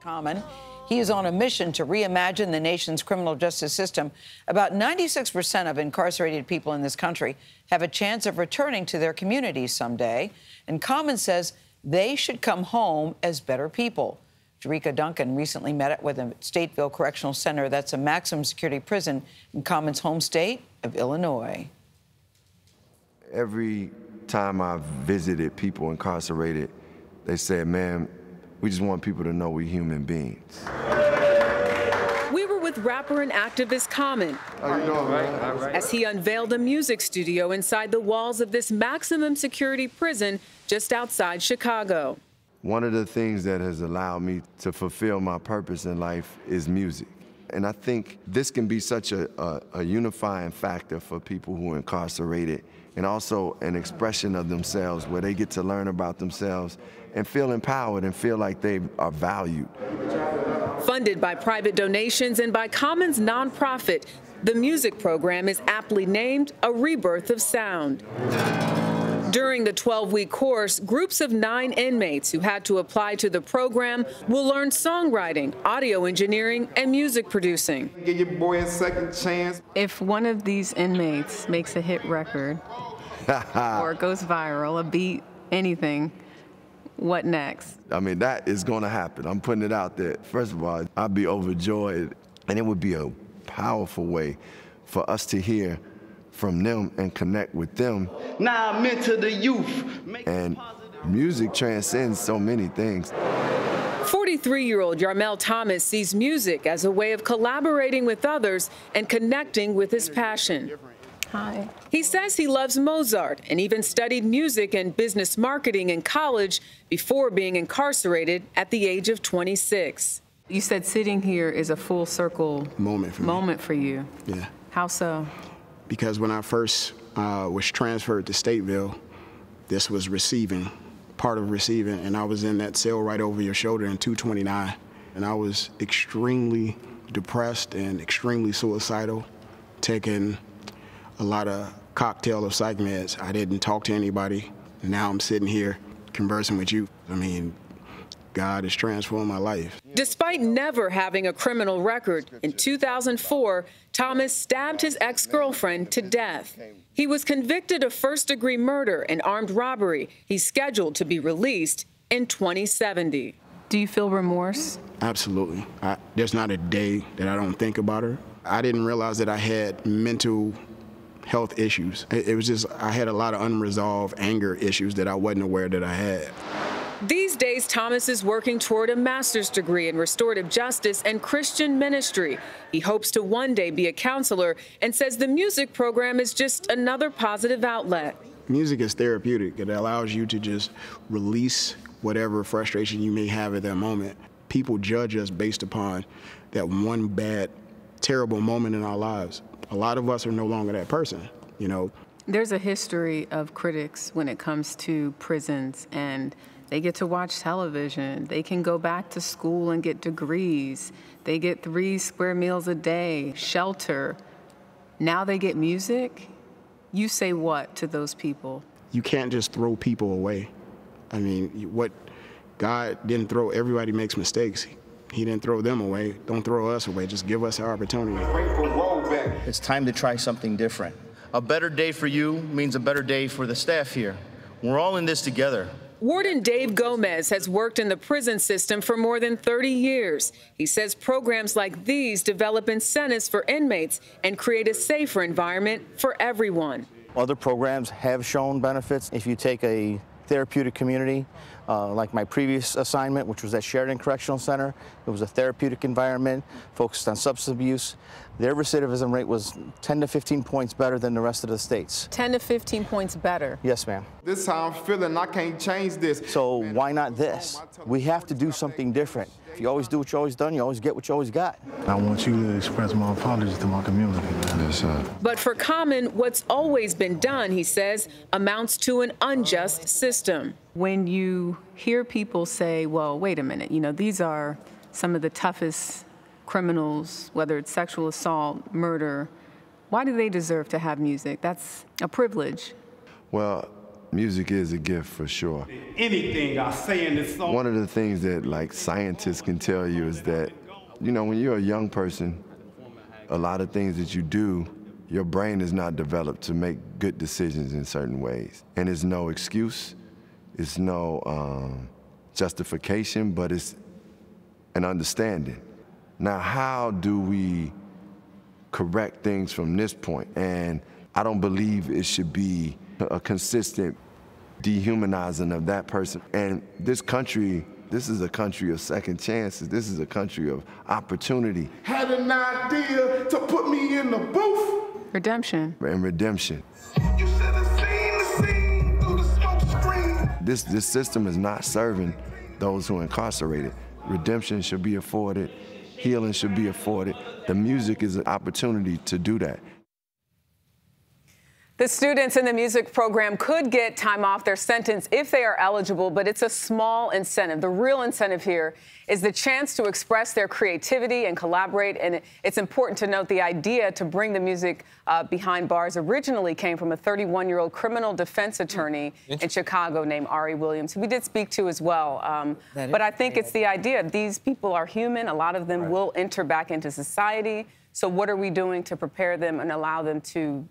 Common. He is on a mission to reimagine the nation's criminal justice system. About 96% of incarcerated people in this country have a chance of returning to their communities someday. And Common says they should come home as better people. Jericka Duncan recently met up with him at Stateville Correctional Center. That's a maximum security prison in Common's home state of Illinois. Every time I've visited people incarcerated, they said, man, we just want people to know we're human beings. We were with rapper and activist Common as he unveiled a music studio inside the walls of this maximum security prison just outside Chicago. One of the things that has allowed me to fulfill my purpose in life is music. And I think this can be such a unifying factor for people who are incarcerated, and also an expression of themselves where they get to learn about themselves and feel empowered and feel like they are valued. Funded by private donations and by Common's nonprofit, the music program is aptly named A Rebirth of Sound. During the 12-week course, groups of 9 inmates who had to apply to the program will learn songwriting, audio engineering, and music producing. Give your boy a second chance. If one of these inmates makes a hit record or goes viral, a beat, anything, what next? I mean, that is going to happen. I'm putting it out there. First of all, I'd be overjoyed, and it would be a powerful way for us to hear from them and connect with them. Now I'm into the youth. And music transcends so many things. 43-year-old Yarmel Thomas sees music as a way of collaborating with others and connecting with his passion. Hi. He says he loves Mozart and even studied music and business marketing in college before being incarcerated at the age of 26. You said sitting here is a full circle moment for you. Yeah. How so? Because when I first was transferred to Stateville, this was receiving, part of receiving, and I was in that cell right over your shoulder in 229, and I was extremely depressed and extremely suicidal, taking a lot of cocktail of psych meds. I didn't talk to anybody. Now I'm sitting here conversing with you. I mean, God has transformed my life. Despite never having a criminal record, in 2004, Thomas stabbed his ex-girlfriend to death. He was convicted of first-degree murder and armed robbery. He's scheduled to be released in 2070. Do you feel remorse? Absolutely. There's not a day that I don't think about her. I didn't realize that I had mental health issues. It was just, I had a lot of unresolved anger issues that I wasn't aware that I had. These days, Thomas is working toward a master's degree in restorative justice and Christian ministry. He hopes to one day be a counselor and says the music program is just another positive outlet. Music is therapeutic. It allows you to just release whatever frustration you may have at that moment. People judge us based upon that one bad, terrible moment in our lives. A lot of us are no longer that person, you know. There's a history of critics when it comes to prisons, and they get to watch television. They can go back to school and get degrees. They get 3 square meals a day, shelter. Now they get music. You say what to those people? You can't just throw people away. I mean, what God didn't throw, everybody makes mistakes. He didn't throw them away. Don't throw us away. Just give us our opportunity. It's time to try something different. A better day for you means a better day for the staff here. We're all in this together. Warden Dave Gomez has worked in the prison system for more than 30 years. He says programs like these develop incentives for inmates and create a safer environment for everyone. Other programs have shown benefits. If you take a therapeutic community, like my previous assignment, which was at Sheridan Correctional Center, it was a therapeutic environment focused on substance abuse. Their recidivism rate was 10 to 15 points better than the rest of the states. 10 to 15 points better? Yes, ma'am. This is how I'm feeling. I can't change this. So why not this? We have to do something different. If you always do what you always done, you always get what you always got. I want you to express my apologies to my community. Yes, sir. But for Common, what's always been done, he says, amounts to an unjust system. When you hear people say, well, wait a minute, you know, these are some of the toughest criminals, whether it's sexual assault, murder, why do they deserve to have music? That's a privilege. Well, Music is a gift for sure. Anything I say in this song. One of the things that like scientists can tell you is that, you know, when you're a young person, a lot of things that you do, your brain is not developed to make good decisions in certain ways. And it's no excuse, it's no justification, but it's an understanding. Now, how do we correct things from this point? And I don't believe it should be a consistent dehumanizing of that person. And this country, this is a country of second chances. This is a country of opportunity. Had an idea to put me in the booth. Redemption. And redemption. You should have seen the scene through the smoke screen. This system is not serving those who are incarcerated. Redemption should be afforded. Healing should be afforded. The music is an opportunity to do that. The students in the music program could get time off their sentence if they are eligible, but it's a small incentive. The real incentive here is the chance to express their creativity and collaborate, and it's important to note the idea to bring the music behind bars originally came from a 31-year-old criminal defense attorney in Chicago named Ari Williams, who we did speak to as well. But I think it's the idea. These people are human. A lot of them will enter back into society. So what are we doing to prepare them and allow them to,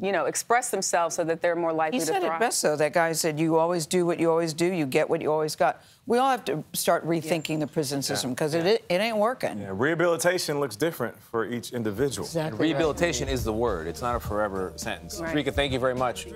you know, express themselves so that they're more likely to thrive. He said it best, though. That guy said, you always do what you always do, you get what you always got. We all have to start rethinking the prison system, because it ain't working. Yeah. Rehabilitation looks different for each individual. Exactly. Rehabilitation is the word. It's not a forever sentence. Jericka, thank you very much.